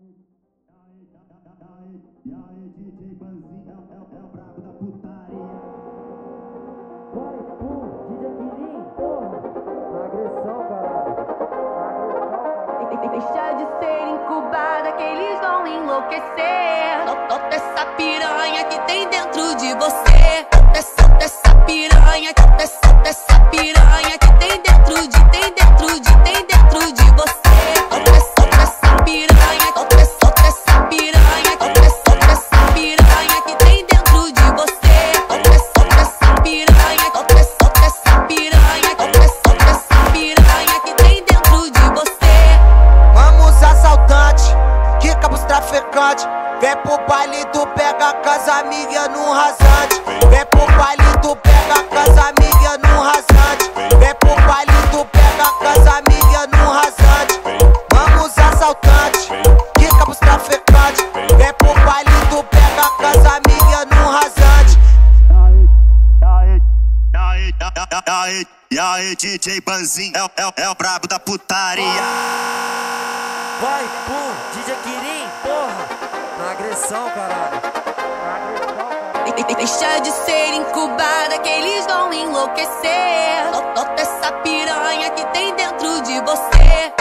E aí, DJ Banzin é o brabo da putaria. Vai, DJ Kirin, porra! Agressão, caralho. Deixa de ser incubada que eles vão enlouquecer. Solta essa piranha que tem dentro de você. Solta essa piranha, solta essa piranha que tem dentro de você. Vem pro baile, tu pega a casa amiga no rasante. Vem pro baile, tu pega a casa amiga no rasante. Vem pro baile, tu pega a casa amiga no rasante. Vamos assaltante, quica pros traficantes. Vem pro baile, tu pega a casa amiga no rasante. E aí, DJ Banzin é o brabo da putaria. Vai, pum, DJ Kirin, porra! Na agressão, caralho. Deixa de ser incubada que eles vão enlouquecer. Solta essa piranha que tem dentro de você.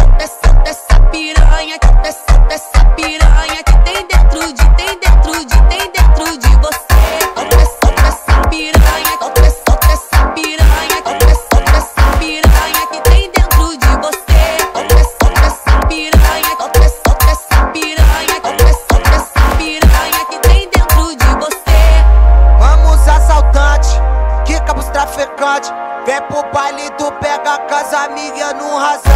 Solta essa piranha, solta essa piranha que tem dentro de, tem dentro de, tem dentro de você. Solta essa piranha, solta essa piranha, solta essa piranha que tem dentro de você. Solta essa piranha. Vem pro baile, tu pega a casa amiga no rasante.